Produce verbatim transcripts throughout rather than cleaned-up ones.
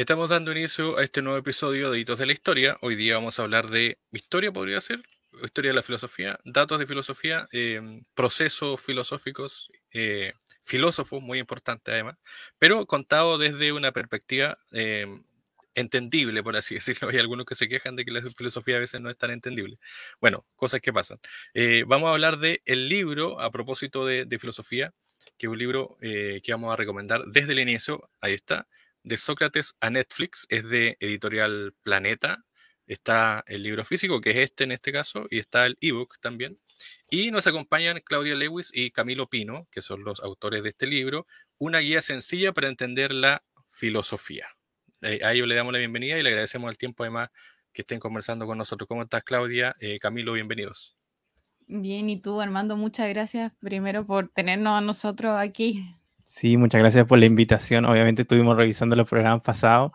Estamos dando inicio a este nuevo episodio de Hitos de la Historia. Hoy día vamos a hablar de historia, podría ser, historia de la filosofía, datos de filosofía, eh, procesos filosóficos, eh, filósofos, muy importante además, pero contado desde una perspectiva eh, entendible, por así decirlo. Hay algunos que se quejan de que la filosofía a veces no es tan entendible. Bueno, cosas que pasan. Eh, vamos a hablar de el libro, a propósito de, de filosofía, que es un libro eh, que vamos a recomendar desde el inicio. Ahí está. De Sócrates a Netflix, es de Editorial Planeta. Está el libro físico, que es este en este caso, y está el ebook también. Y nos acompañan Claudia Lewis y Camilo Pino, que son los autores de este libro, una guía sencilla para entender la filosofía. A ellos le damos la bienvenida y le agradecemos el tiempo además que estén conversando con nosotros. ¿Cómo estás, Claudia? Eh, Camilo, bienvenidos. Bien, y tú, Armando, muchas gracias primero por tenernos a nosotros aquí. Sí, muchas gracias por la invitación. Obviamente estuvimos revisando los programas pasados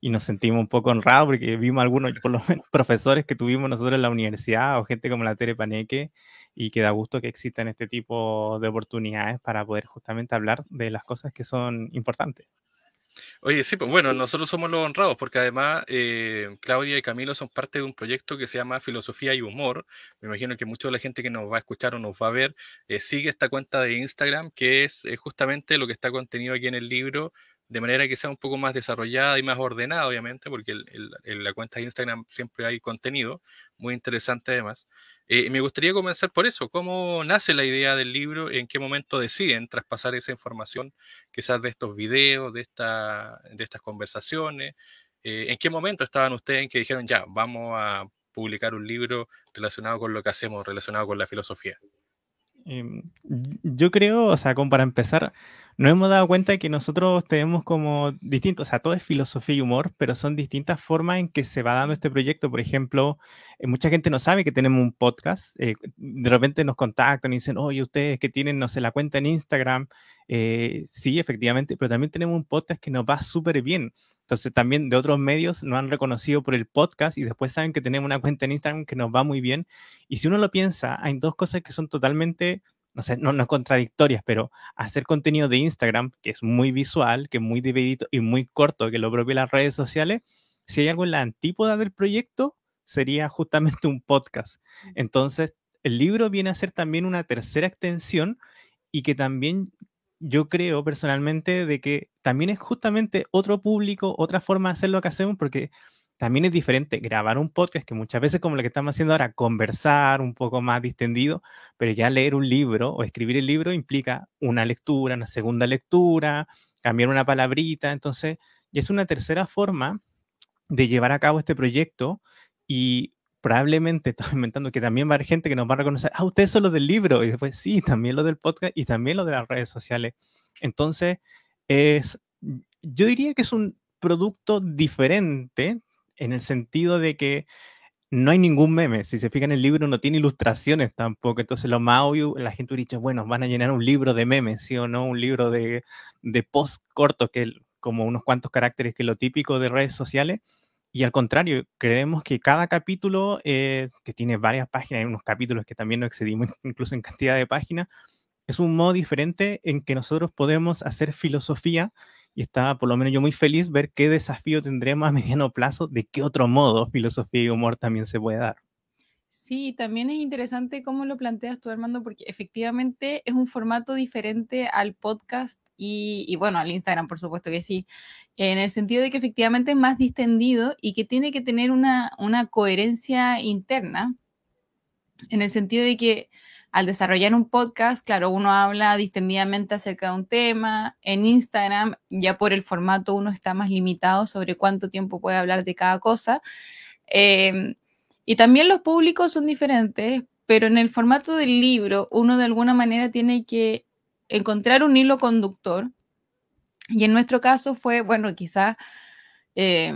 y nos sentimos un poco honrados porque vimos algunos, por lo menos, profesores que tuvimos nosotros en la universidad o gente como la Tere Paneque, y que da gusto que existan este tipo de oportunidades para poder justamente hablar de las cosas que son importantes. Oye, sí, pues bueno, nosotros somos los honrados porque además eh, Claudia y Camilo son parte de un proyecto que se llama Filosofía y Humor. Me imagino que mucha de la gente que nos va a escuchar o nos va a ver eh, sigue esta cuenta de Instagram, que es eh, justamente lo que está contenido aquí en el libro, de manera que sea un poco más desarrollada y más ordenada, obviamente, porque el, el, en la cuenta de Instagram siempre hay contenido muy interesante además. Eh, me gustaría comenzar por eso. ¿Cómo nace la idea del libro? ¿En qué momento deciden traspasar esa información, quizás de estos videos, de, esta, de estas conversaciones? Eh, ¿En qué momento estaban ustedes en que dijeron, ya, vamos a publicar un libro relacionado con lo que hacemos, relacionado con la filosofía? Eh, yo creo, o sea, como para empezar, nos hemos dado cuenta de que nosotros tenemos como distintos, o sea, todo es filosofía y humor, pero son distintas formas en que se va dando este proyecto. Por ejemplo, eh, mucha gente no sabe que tenemos un podcast, eh, de repente nos contactan y dicen, oye, ustedes que tienen, no sé, la cuenta en Instagram, eh, sí, efectivamente, pero también tenemos un podcast que nos va súper bien. Entonces también de otros medios nos han reconocido por el podcast y después saben que tenemos una cuenta en Instagram que nos va muy bien. Y si uno lo piensa, hay dos cosas que son totalmente, no sé, no, no contradictorias, pero hacer contenido de Instagram, que es muy visual, que es muy dividido y muy corto, que lo propio de las redes sociales, si hay algo en la antípoda del proyecto, sería justamente un podcast. Entonces el libro viene a ser también una tercera extensión y que también... Yo creo personalmente de que también es justamente otro público, otra forma de hacer lo que hacemos, porque también es diferente grabar un podcast, que muchas veces como lo que estamos haciendo ahora, conversar un poco más distendido, pero ya leer un libro o escribir el libro implica una lectura, una segunda lectura, cambiar una palabrita. Entonces ya es una tercera forma de llevar a cabo este proyecto y probablemente, estoy inventando, que también va a haber gente que nos va a reconocer, ah, ustedes son los del libro, y después sí, también los del podcast y también los de las redes sociales. Entonces, es, yo diría que es un producto diferente en el sentido de que no hay ningún meme. Si se fijan, el libro no tiene ilustraciones tampoco. Entonces, lo más obvio, la gente hubiera dicho, bueno, van a llenar un libro de memes, ¿sí o no? Un libro de, de post cortos, que como unos cuantos caracteres, que es lo típico de redes sociales. Y al contrario, creemos que cada capítulo, eh, que tiene varias páginas, hay unos capítulos que también nos excedimos incluso en cantidad de páginas, es un modo diferente en que nosotros podemos hacer filosofía, y está, por lo menos yo, muy feliz ver qué desafío tendremos a mediano plazo, de qué otro modo filosofía y humor también se puede dar. Sí, también es interesante cómo lo planteas tú, Armando, porque efectivamente es un formato diferente al podcast y, y bueno, al Instagram, por supuesto que sí, en el sentido de que efectivamente es más distendido y que tiene que tener una, una coherencia interna, en el sentido de que al desarrollar un podcast, claro, uno habla distendidamente acerca de un tema. En Instagram, ya por el formato, uno está más limitado sobre cuánto tiempo puede hablar de cada cosa. Eh, Y también los públicos son diferentes, pero en el formato del libro uno de alguna manera tiene que encontrar un hilo conductor. Y en nuestro caso fue, bueno, quizás eh,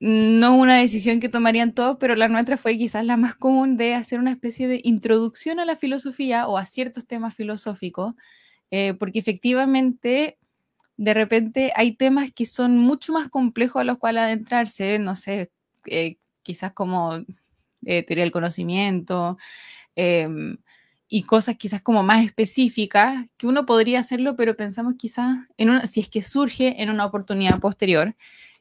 no una decisión que tomarían todos, pero la nuestra fue quizás la más común, de hacer una especie de introducción a la filosofía o a ciertos temas filosóficos, eh, porque efectivamente... de repente hay temas que son mucho más complejos a los cuales adentrarse, no sé... Eh, quizás como eh, teoría del conocimiento, eh, y cosas quizás como más específicas, que uno podría hacerlo, pero pensamos quizás, en una, si es que surge en una oportunidad posterior,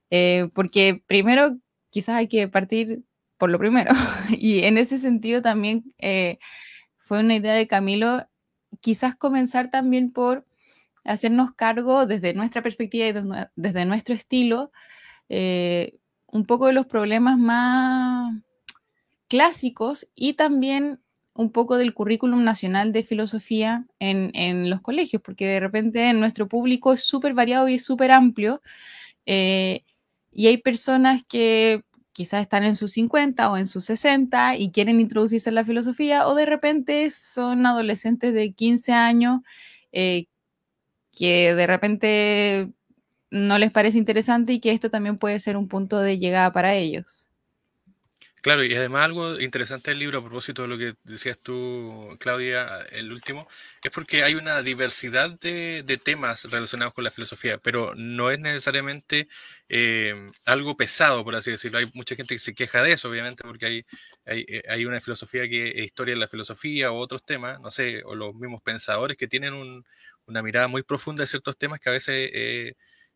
eh, porque primero quizás hay que partir por lo primero, y en ese sentido también eh, fue una idea de Camilo, quizás comenzar también por hacernos cargo desde nuestra perspectiva y desde, desde nuestro estilo, eh, un poco de los problemas más clásicos y también un poco del currículum nacional de filosofía en, en los colegios, porque de repente nuestro público es súper variado y es súper amplio, eh, y hay personas que quizás están en sus cincuenta o en sus sesenta y quieren introducirse en la filosofía, o de repente son adolescentes de quince años eh, que de repente no les parece interesante y que esto también puede ser un punto de llegada para ellos. Claro, y además algo interesante del libro, a propósito de lo que decías tú, Claudia, el último, es porque hay una diversidad de, de temas relacionados con la filosofía, pero no es necesariamente eh, algo pesado, por así decirlo. Hay mucha gente que se queja de eso, obviamente, porque hay, hay, hay una filosofía que es historia de la filosofía o otros temas, no sé, o los mismos pensadores que tienen un, una mirada muy profunda de ciertos temas que a veces eh,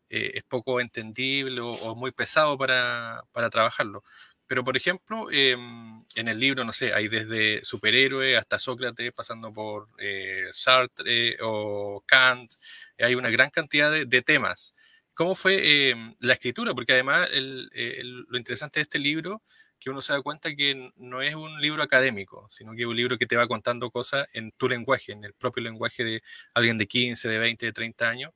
eh, es poco entendible o, o muy pesado para, para trabajarlo. Pero, por ejemplo, eh, en el libro, no sé, hay desde superhéroes hasta Sócrates, pasando por eh, Sartre eh, o Kant. Hay una gran cantidad de, de temas. ¿Cómo fue eh, la escritura? Porque además el, el, lo interesante de este libro, que uno se da cuenta que no es un libro académico, sino que es un libro que te va contando cosas en tu lenguaje, en el propio lenguaje de alguien de quince, de veinte, de treinta años,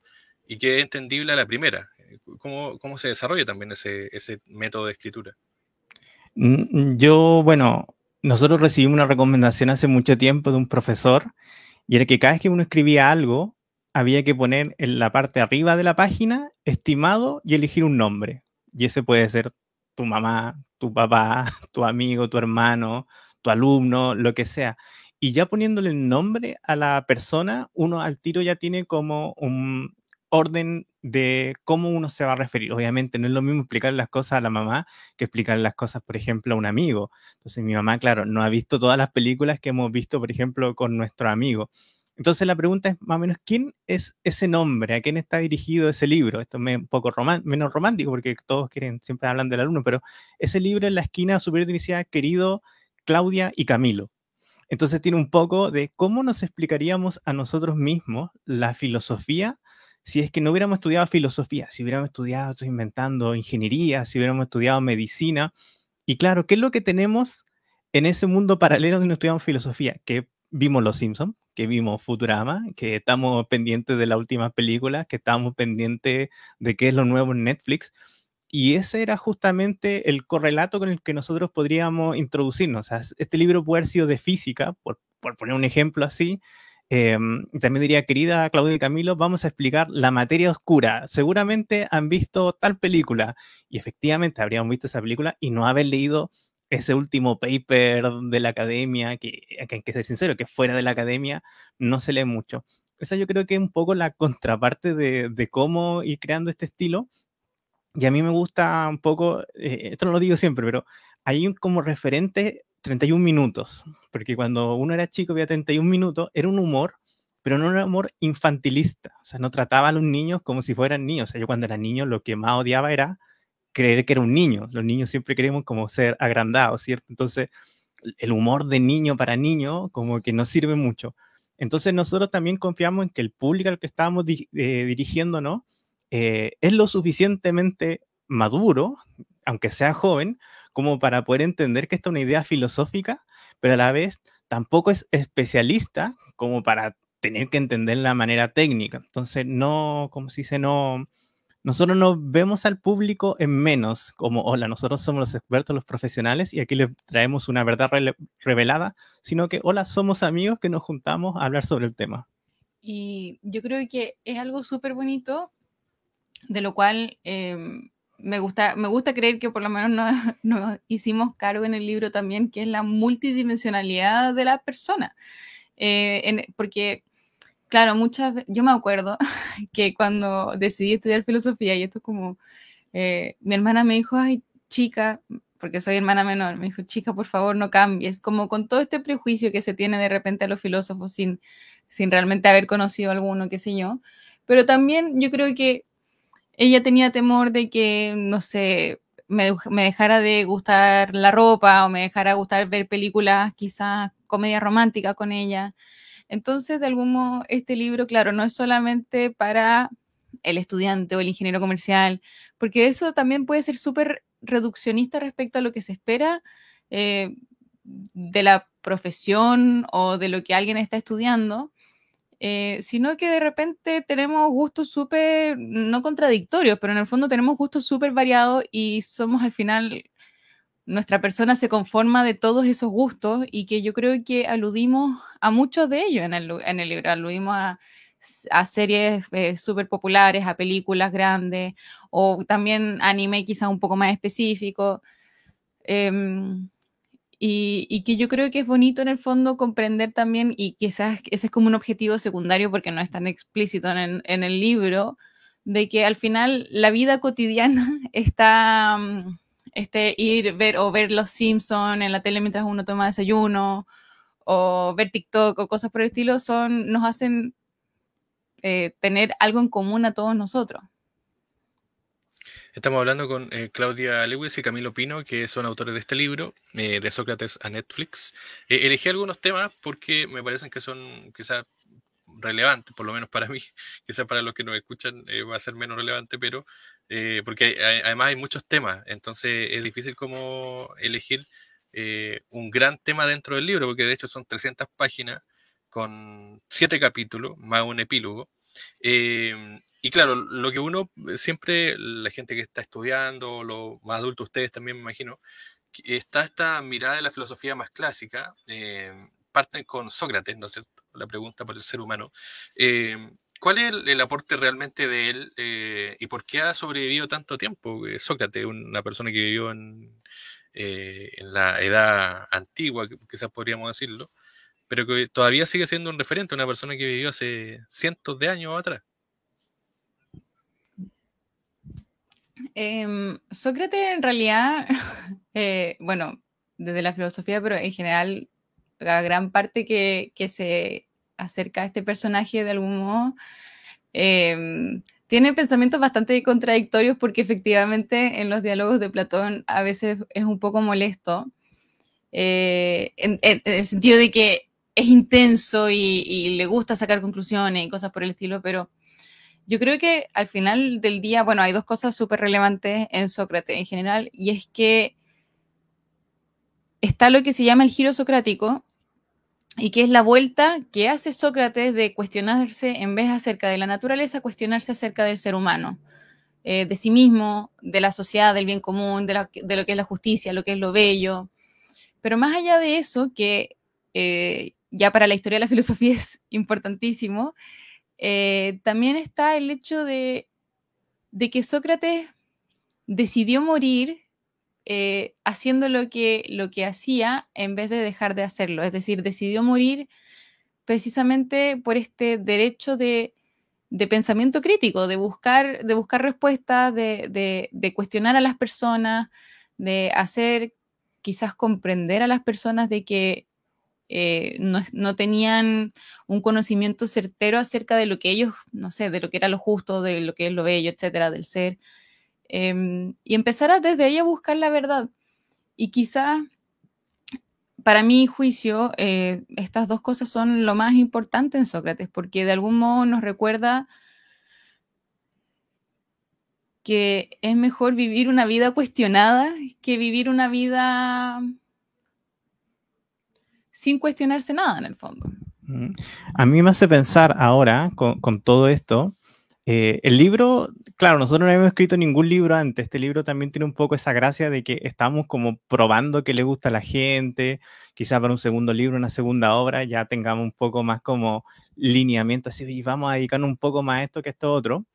y que es entendible a la primera. ¿Cómo, cómo se desarrolla también ese, ese método de escritura? Yo, bueno, nosotros recibimos una recomendación hace mucho tiempo de un profesor, y era que cada vez que uno escribía algo, había que poner en la parte arriba de la página, estimado, y elegir un nombre. Y ese puede ser tu mamá, tu papá, tu amigo, tu hermano, tu alumno, lo que sea. Y ya poniéndole el nombre a la persona, uno al tiro ya tiene como un orden de cómo uno se va a referir. Obviamente no es lo mismo explicar las cosas a la mamá que explicar las cosas, por ejemplo, a un amigo. Entonces mi mamá, claro, no ha visto todas las películas que hemos visto, por ejemplo, con nuestro amigo. Entonces la pregunta es más o menos, ¿quién es ese nombre? ¿A quién está dirigido ese libro? Esto es un poco román- menos romántico, porque todos quieren, siempre hablan del alumno, pero ese libro en la esquina superior decía, querido Claudia y Camilo. Entonces tiene un poco de cómo nos explicaríamos a nosotros mismos la filosofía si es que no hubiéramos estudiado filosofía, si hubiéramos estudiado, estoy inventando, ingeniería, si hubiéramos estudiado medicina. Y claro, ¿qué es lo que tenemos en ese mundo paralelo que no estudiamos filosofía? Que vimos Los Simpsons, que vimos Futurama, que estamos pendientes de las últimas películas, que estamos pendientes de qué es lo nuevo en Netflix. Y ese era justamente el correlato con el que nosotros podríamos introducirnos. O sea, este libro puede haber sido de física, por, por poner un ejemplo así. Eh, también diría, querida Claudia y Camilo, vamos a explicar la materia oscura. Seguramente han visto tal película, y efectivamente habríamos visto esa película y no haber leído ese último paper de la academia, que hay que ser sincero, que fuera de la academia no se lee mucho. Esa yo creo que es un poco la contraparte de, de cómo ir creando este estilo. Y a mí me gusta un poco, eh, esto no lo digo siempre, pero hay un, como referente treinta y un minutos, porque cuando uno era chico veía treinta y un minutos, era un humor, pero no era un humor infantilista, o sea, no trataba a los niños como si fueran niños. O sea, yo cuando era niño lo que más odiaba era creer que era un niño. Los niños siempre queremos como ser agrandados, ¿cierto? Entonces, el humor de niño para niño como que no sirve mucho. Entonces, nosotros también confiamos en que el público al que estábamos di eh, dirigiendo, ¿no? Eh, es lo suficientemente maduro, aunque sea joven, como para poder entender que esta es una idea filosófica, pero a la vez tampoco es especialista como para tener que entenderla de manera técnica. Entonces, no, como se dice, no, nosotros no vemos al público en menos, como, hola, nosotros somos los expertos, los profesionales, y aquí les traemos una verdad re revelada, sino que, hola, somos amigos que nos juntamos a hablar sobre el tema. Y yo creo que es algo súper bonito, de lo cual... Eh, Me gusta, me gusta creer que por lo menos nos, nos hicimos cargo en el libro también, que es la multidimensionalidad de la persona. Eh, en, porque, claro, muchas veces, yo me acuerdo que cuando decidí estudiar filosofía, y esto es como, eh, mi hermana me dijo, ay, chica, porque soy hermana menor, me dijo, chica, por favor, no cambies, como con todo este prejuicio que se tiene de repente a los filósofos sin, sin realmente haber conocido alguno, qué sé yo, pero también yo creo que ella tenía temor de que, no sé, me, me dejara de gustar la ropa o me dejara gustar ver películas, quizás comedias románticas con ella. Entonces, de algún modo, este libro, claro, no es solamente para el estudiante o el ingeniero comercial, porque eso también puede ser súper reduccionista respecto a lo que se espera eh, de la profesión o de lo que alguien está estudiando, eh, sino que de repente tenemos gustos súper, no contradictorios, pero en el fondo tenemos gustos súper variados y somos al final, nuestra persona se conforma de todos esos gustos y que yo creo que aludimos a muchos de ellos en el, en el libro, aludimos a a series eh, súper populares, a películas grandes, o también anime quizá un poco más específico, eh, y, y que yo creo que es bonito en el fondo comprender también, y quizás ese es como un objetivo secundario porque no es tan explícito en, en el libro, de que al final la vida cotidiana está, este ir, ver o ver Los Simpsons en la tele mientras uno toma desayuno, o ver TikTok o cosas por el estilo, son, nos hacen Eh, tener algo en común a todos nosotros. Estamos hablando con eh, Claudia Lewis y Camilo Pino, que son autores de este libro, eh, De Sócrates a Netflix. Eh, elegí algunos temas porque me parecen que son quizás relevantes, por lo menos para mí, quizás para los que nos escuchan eh, va a ser menos relevante, pero eh, porque hay, hay, además hay muchos temas, entonces es difícil como elegir eh, un gran tema dentro del libro, porque de hecho son trescientas páginas, con siete capítulos, más un epílogo. Eh, y claro, lo que uno siempre, la gente que está estudiando, los más adultos, ustedes también me imagino, está esta mirada de la filosofía más clásica, eh, parten con Sócrates, ¿no es cierto? La pregunta por el ser humano. Eh, ¿Cuál es el, el aporte realmente de él eh, y por qué ha sobrevivido tanto tiempo? Sócrates, una persona que vivió en, eh, en la edad antigua, quizás podríamos decirlo, pero que todavía sigue siendo un referente, una persona que vivió hace cientos de años atrás. Eh, Sócrates en realidad, eh, bueno, desde la filosofía, pero en general, la gran parte que, que se acerca a este personaje de algún modo, eh, tiene pensamientos bastante contradictorios porque efectivamente en los diálogos de Platón a veces es un poco molesto, eh, en, en, en el sentido de que es intenso y, y le gusta sacar conclusiones y cosas por el estilo, pero yo creo que al final del día, bueno, hay dos cosas súper relevantes en Sócrates en general, y es que está lo que se llama el giro socrático, y que es la vuelta que hace Sócrates de cuestionarse, en vez acerca de la naturaleza, cuestionarse acerca del ser humano, eh, de sí mismo, de la sociedad, del bien común, de, la, de lo que es la justicia, lo que es lo bello. Pero más allá de eso, que eh, ya para la historia de la filosofía es importantísimo, eh, también está el hecho de, de que Sócrates decidió morir eh, haciendo lo que, lo que hacía en vez de dejar de hacerlo. Es decir, decidió morir precisamente por este derecho de, de pensamiento crítico, de buscar, de buscar respuestas, de, de, de cuestionar a las personas, de hacer quizás comprender a las personas de que eh, no, no tenían un conocimiento certero acerca de lo que ellos, no sé, de lo que era lo justo, de lo que es lo bello, etcétera, del ser. Eh, y empezar a, desde ahí a buscar la verdad. Y quizás, para mi juicio, eh, estas dos cosas son lo más importante en Sócrates, porque de algún modo nos recuerda que es mejor vivir una vida cuestionada que vivir una vida sin cuestionarse nada en el fondo. A mí me hace pensar ahora, con, con todo esto, eh, el libro, claro, nosotros no hemos escrito ningún libro antes, este libro también tiene un poco esa gracia de que estamos como probando qué le gusta a la gente, quizás para un segundo libro, una segunda obra, ya tengamos un poco más como lineamiento, así, y vamos a dedicarnos un poco más a esto que a esto otro.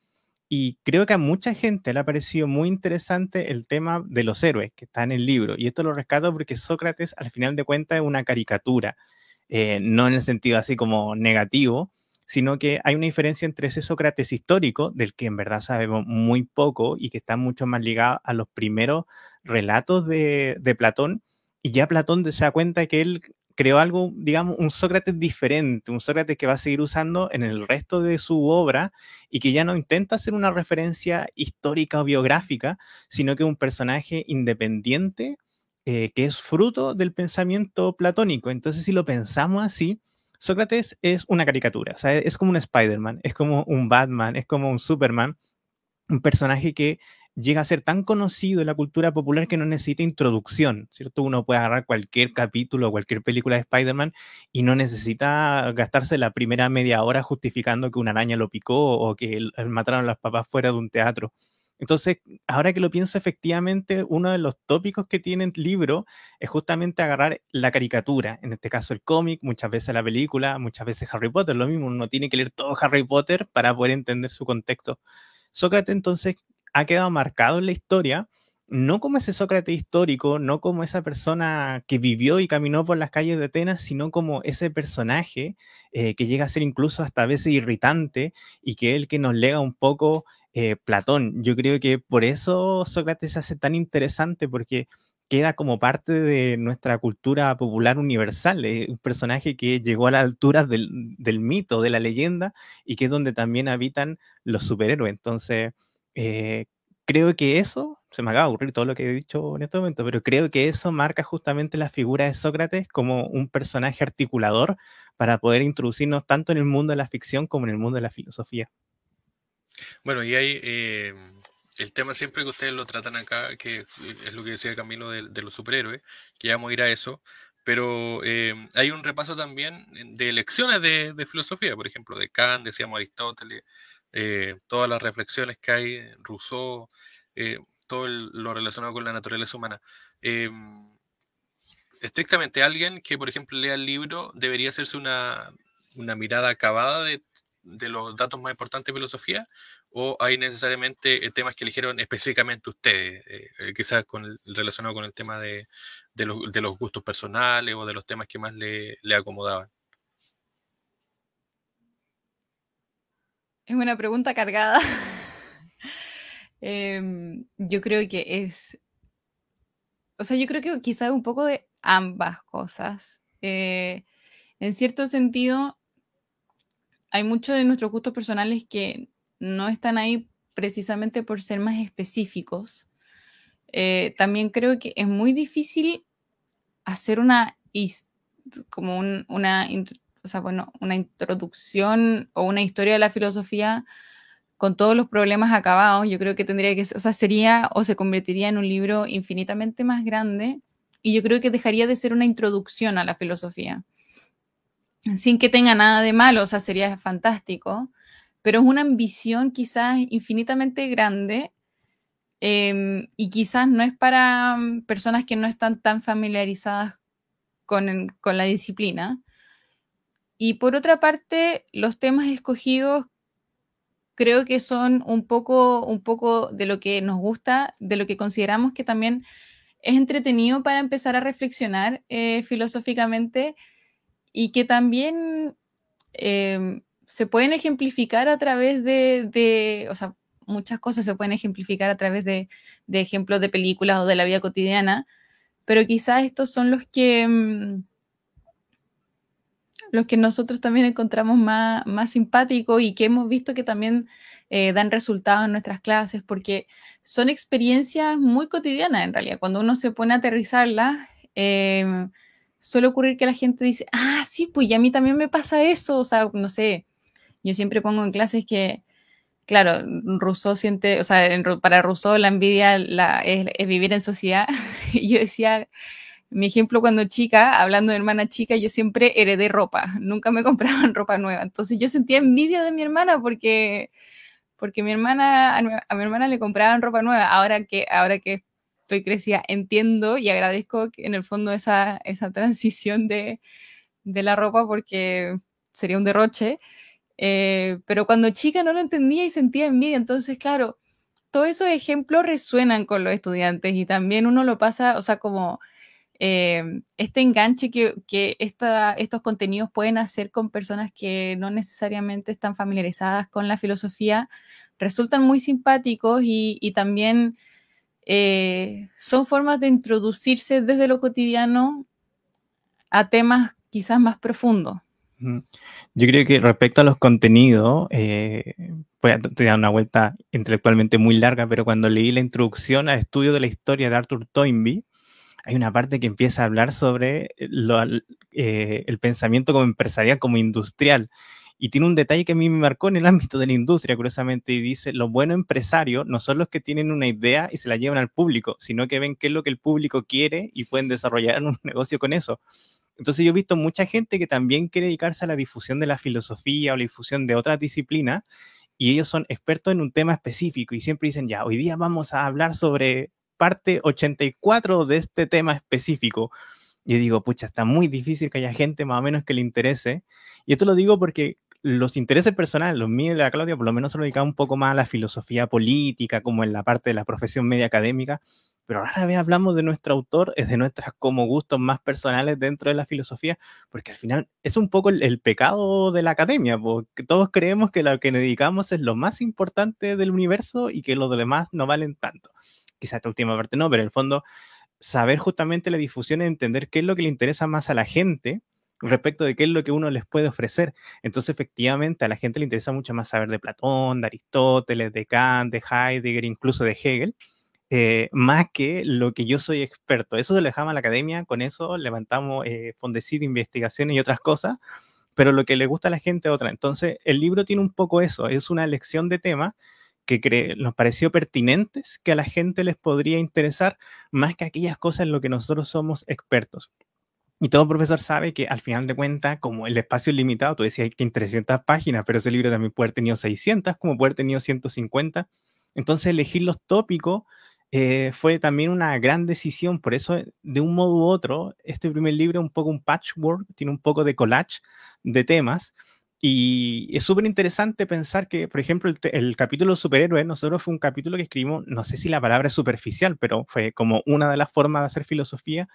Y creo que a mucha gente le ha parecido muy interesante el tema de los héroes que está en el libro. Y esto lo rescato porque Sócrates, al final de cuentas, es una caricatura. Eh, no en el sentido así como negativo, sino que hay una diferencia entre ese Sócrates histórico, del que en verdad sabemos muy poco y que está mucho más ligado a los primeros relatos de, de Platón, y ya Platón se da cuenta que él creó algo, digamos, un Sócrates diferente, un Sócrates que va a seguir usando en el resto de su obra y que ya no intenta hacer una referencia histórica o biográfica, sino que es un personaje independiente eh, que es fruto del pensamiento platónico. Entonces, si lo pensamos así, Sócrates es una caricatura, o sea, es como un Spider-Man, es como un Batman, es como un Superman, un personaje que llega a ser tan conocido en la cultura popular que no necesita introducción, ¿cierto? Uno puede agarrar cualquier capítulo o cualquier película de Spider-Man y no necesita gastarse la primera media hora justificando que una araña lo picó o que mataron a las papás fuera de un teatro. Entonces, ahora que lo pienso, efectivamente, uno de los tópicos que tiene el libro es justamente agarrar la caricatura, en este caso el cómic, muchas veces la película, muchas veces Harry Potter, lo mismo, uno tiene que leer todo Harry Potter para poder entender su contexto. Sócrates, entonces, ha quedado marcado en la historia, no como ese Sócrates histórico, no como esa persona que vivió y caminó por las calles de Atenas, sino como ese personaje eh, que llega a ser incluso hasta a veces irritante y que es el que nos lega un poco eh, Platón. Yo creo que por eso Sócrates se hace tan interesante, porque queda como parte de nuestra cultura popular universal, eh, un personaje que llegó a las alturas del, del mito, de la leyenda, y que es donde también habitan los superhéroes. Entonces, Eh, creo que eso, se me acaba de ocurrir todo lo que he dicho en este momento, pero creo que eso marca justamente la figura de Sócrates como un personaje articulador para poder introducirnos tanto en el mundo de la ficción como en el mundo de la filosofía. Bueno, y hay eh, el tema siempre que ustedes lo tratan acá, que es lo que decía Camilo de, de los superhéroes, que ya vamos a ir a eso, pero eh, hay un repaso también de lecciones de, de filosofía, por ejemplo, de Kant, decíamos Aristóteles, Eh, todas las reflexiones que hay, Rousseau, eh, todo el, lo relacionado con la naturaleza humana. Eh, estrictamente alguien que, por ejemplo, lea el libro debería hacerse una, una mirada acabada de, de los datos más importantes de filosofía, o hay necesariamente eh, temas que eligieron específicamente ustedes, eh, eh, quizás con el, relacionado con el tema de, de, los, de los gustos personales o de los temas que más le, le acomodaban. Es una pregunta cargada. eh, yo creo que es... O sea, yo creo que quizás un poco de ambas cosas. Eh, en cierto sentido, hay muchos de nuestros gustos personales que no están ahí precisamente por ser más específicos. Eh, también creo que es muy difícil hacer una... como un, una... O sea, bueno, una introducción o una historia de la filosofía con todos los problemas acabados. Yo creo que tendría que, o sea, sería o se convertiría en un libro infinitamente más grande, y yo creo que dejaría de ser una introducción a la filosofía, sin que tenga nada de malo, o sea, sería fantástico, pero es una ambición quizás infinitamente grande, eh, y quizás no es para personas que no están tan familiarizadas con, con la disciplina. Y por otra parte, los temas escogidos creo que son un poco, un poco de lo que nos gusta, de lo que consideramos que también es entretenido para empezar a reflexionar eh, filosóficamente, y que también eh, se pueden ejemplificar a través de, de, o sea, muchas cosas se pueden ejemplificar a través de, de ejemplos de películas o de la vida cotidiana, pero quizás estos son los que... Mmm, los que nosotros también encontramos más, más simpáticos, y que hemos visto que también eh, dan resultados en nuestras clases, porque son experiencias muy cotidianas en realidad. Cuando uno se pone a aterrizarlas, eh, suele ocurrir que la gente dice, ah, sí, pues y a mí también me pasa eso. O sea, no sé, yo siempre pongo en clases que, claro, Rousseau siente, o sea, en, para Rousseau la envidia la, es, es vivir en sociedad. Y yo decía... Mi ejemplo, cuando chica, hablando de hermana chica, yo siempre heredé ropa, nunca me compraban ropa nueva, entonces yo sentía envidia de mi hermana porque, porque mi hermana, a, mi, a mi hermana le compraban ropa nueva. Ahora que, ahora que estoy crecida entiendo y agradezco en el fondo esa, esa transición de, de la ropa, porque sería un derroche, eh, pero cuando chica no lo entendía y sentía envidia. Entonces, claro, todos esos ejemplos resuenan con los estudiantes, y también uno lo pasa, o sea, como... eh, este enganche que, que esta, estos contenidos pueden hacer con personas que no necesariamente están familiarizadas con la filosofía, resultan muy simpáticos y, y también eh, son formas de introducirse desde lo cotidiano a temas quizás más profundos. Yo creo que respecto a los contenidos, eh, voy a te dar una vuelta intelectualmente muy larga, pero cuando leí la introducción al estudio de la historia de Arthur Toynbee, hay una parte que empieza a hablar sobre lo, eh, el pensamiento como empresarial, como industrial, y tiene un detalle que a mí me marcó en el ámbito de la industria, curiosamente, y dice, los buenos empresarios no son los que tienen una idea y se la llevan al público, sino que ven qué es lo que el público quiere y pueden desarrollar un negocio con eso. Entonces yo he visto mucha gente que también quiere dedicarse a la difusión de la filosofía o la difusión de otras disciplinas, y ellos son expertos en un tema específico y siempre dicen, ya, hoy día vamos a hablar sobre parte ochenta y cuatro de este tema específico. Y yo digo, pucha, está muy difícil que haya gente más o menos que le interese. Y esto lo digo porque los intereses personales, los míos y la Claudia, por lo menos se lo dedicaban un poco más a la filosofía política, como en la parte de la profesión media académica, pero rara vez hablamos de nuestro autor, es de nuestras como gustos más personales dentro de la filosofía, porque al final es un poco el, el pecado de la academia, porque todos creemos que lo que nos dedicamos es lo más importante del universo y que los demás no valen tanto. Quizás esta última parte no, pero en el fondo saber justamente la difusión es entender qué es lo que le interesa más a la gente respecto de qué es lo que uno les puede ofrecer. Entonces, efectivamente, a la gente le interesa mucho más saber de Platón, de Aristóteles, de Kant, de Heidegger, incluso de Hegel, Eh, más que lo que yo soy experto. Eso se lo dejamos a la academia, con eso levantamos eh, fondecito, investigaciones y otras cosas, pero lo que le gusta a la gente es otra. Entonces, el libro tiene un poco eso, es una elección de temas que nos pareció pertinentes, que a la gente les podría interesar, más que aquellas cosas en lo que nosotros somos expertos. Y todo profesor sabe que al final de cuentas, como el espacio es limitado, tú decías que hay trescientas páginas, pero ese libro también puede haber tenido seiscientas, como puede haber tenido ciento cincuenta. Entonces, elegir los tópicos Eh, fue también una gran decisión. Por eso, de un modo u otro, este primer libro es un poco un patchwork, tiene un poco de collage de temas, y es súper interesante pensar que, por ejemplo, el, el capítulo de superhéroes, nosotros fue un capítulo que escribimos, no sé si la palabra es superficial, pero fue como una de las formas de hacer filosofía,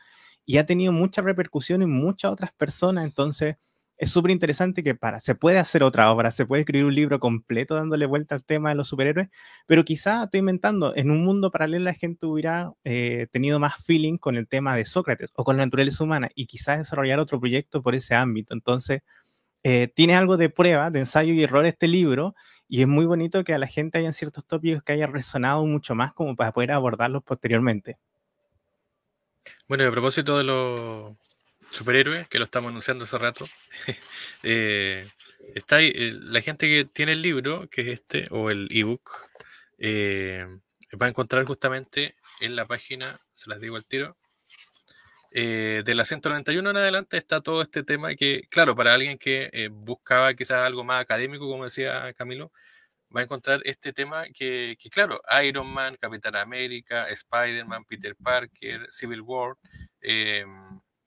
y ha tenido mucha repercusión en muchas otras personas. Entonces, es súper interesante que para, se puede hacer otra obra, se puede escribir un libro completo dándole vuelta al tema de los superhéroes, pero quizá, estoy inventando, en un mundo paralelo la gente hubiera eh, tenido más feeling con el tema de Sócrates o con la naturaleza humana, y quizás desarrollar otro proyecto por ese ámbito. Entonces, eh, tiene algo de prueba, de ensayo y error este libro, y es muy bonito que a la gente hayan ciertos tópicos que hayan resonado mucho más como para poder abordarlos posteriormente. Bueno, y a propósito de los superhéroes, que lo estamos anunciando hace rato, eh, está ahí, eh, la gente que tiene el libro, que es este, o el ebook, eh, va a encontrar justamente en la página, se las digo al tiro, eh, de la ciento noventa y uno en adelante está todo este tema que, claro, para alguien que eh, buscaba quizás algo más académico, como decía Camilo, va a encontrar este tema que, que claro, Iron Man, Capitán América, Spider-Man, Peter Parker, Civil War, eh,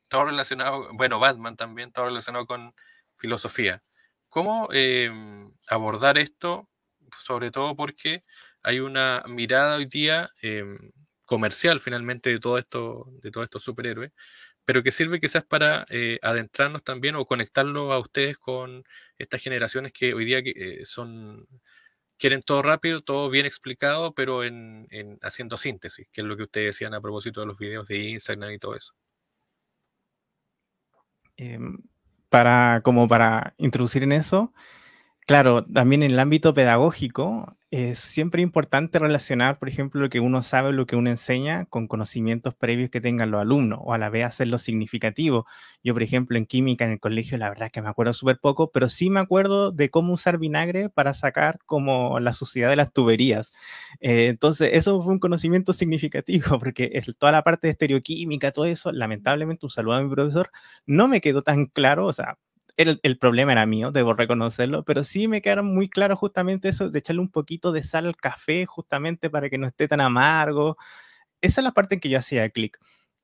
todo relacionado, bueno, Batman también, todo relacionado con filosofía. ¿Cómo eh, abordar esto? Sobre todo porque hay una mirada hoy día eh, comercial finalmente de todo esto, de todos estos superhéroes, pero que sirve quizás para eh, adentrarnos también o conectarlo a ustedes con estas generaciones que hoy día eh, son, quieren todo rápido, todo bien explicado, pero en, en haciendo síntesis, que es lo que ustedes decían a propósito de los videos de Instagram y todo eso. Eh, para, como para introducir en eso, claro, también en el ámbito pedagógico es siempre importante relacionar, por ejemplo, lo que uno sabe, lo que uno enseña con conocimientos previos que tengan los alumnos, o a la vez hacerlo significativo. Yo, por ejemplo, en química en el colegio, la verdad es que me acuerdo súper poco, pero sí me acuerdo de cómo usar vinagre para sacar como la suciedad de las tuberías. Eh, entonces, eso fue un conocimiento significativo, porque es toda la parte de estereoquímica, todo eso, lamentablemente, un saludo a mi profesor, no me quedó tan claro, o sea, El, el problema era mío, debo reconocerlo, pero sí me quedaron muy claros justamente eso, de echarle un poquito de sal al café justamente para que no esté tan amargo. Esa es la parte en que yo hacía clic.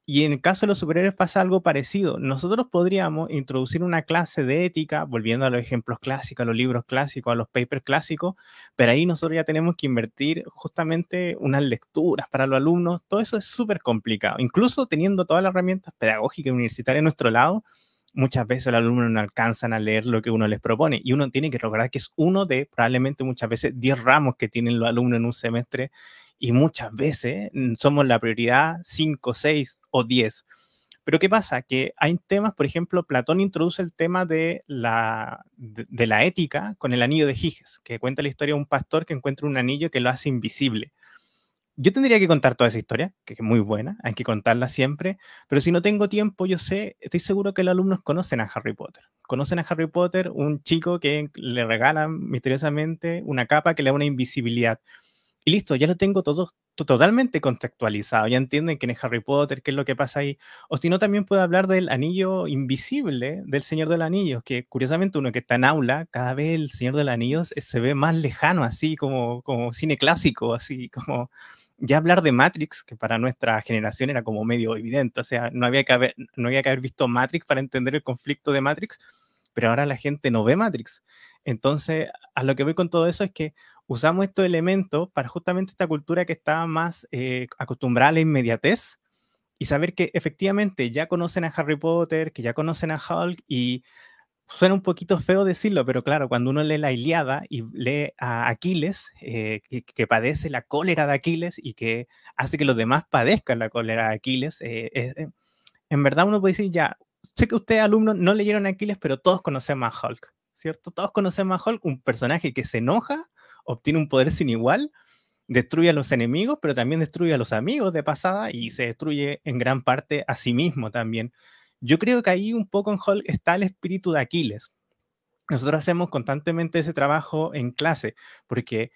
Y en el caso de los superhéroes pasa algo parecido. Nosotros podríamos introducir una clase de ética, volviendo a los ejemplos clásicos, a los libros clásicos, a los papers clásicos, pero ahí nosotros ya tenemos que invertir justamente unas lecturas para los alumnos. Todo eso es súper complicado. Incluso teniendo todas las herramientas pedagógicas y universitarias a nuestro lado, muchas veces los alumnos no alcanzan a leer lo que uno les propone. Y uno tiene que recordar que es uno de probablemente muchas veces diez ramos que tienen los alumnos en un semestre. Y muchas veces somos la prioridad cinco, seis o diez. Pero ¿qué pasa? Que hay temas, por ejemplo, Platón introduce el tema de la, de, de la ética con el anillo de Giges, que cuenta la historia de un pastor que encuentra un anillo que lo hace invisible. Yo tendría que contar toda esa historia, que es muy buena, hay que contarla siempre, pero si no tengo tiempo, yo sé, estoy seguro que los alumnos conocen a Harry Potter. Conocen a Harry Potter, un chico que le regalan misteriosamente una capa que le da una invisibilidad. Y listo, ya lo tengo todo totalmente contextualizado, ya entienden quién es Harry Potter, qué es lo que pasa ahí. O si no, también puedo hablar del anillo invisible del Señor del Anillo, que curiosamente uno que está en aula, cada vez el Señor del Anillo se ve más lejano, así como, como cine clásico, así como ya hablar de Matrix, que para nuestra generación era como medio evidente, o sea, no había que haber, no había que haber visto Matrix para entender el conflicto de Matrix, pero ahora la gente no ve Matrix. Entonces, a lo que voy con todo eso es que usamos estos elementos para justamente esta cultura que está más eh, acostumbrada a la inmediatez y saber que efectivamente ya conocen a Harry Potter, que ya conocen a Hulk, y suena un poquito feo decirlo, pero claro, cuando uno lee la Ilíada y lee a Aquiles, eh, que, que padece la cólera de Aquiles y que hace que los demás padezcan la cólera de Aquiles, eh, eh, en verdad uno puede decir ya, sé que ustedes alumnos no leyeron a Aquiles, pero todos conocemos a Hulk, ¿cierto? Todos conocemos a Hulk, un personaje que se enoja, obtiene un poder sin igual, destruye a los enemigos, pero también destruye a los amigos de pasada y se destruye en gran parte a sí mismo también. Yo creo que ahí un poco en Hulk está el espíritu de Aquiles. Nosotros hacemos constantemente ese trabajo en clase, porque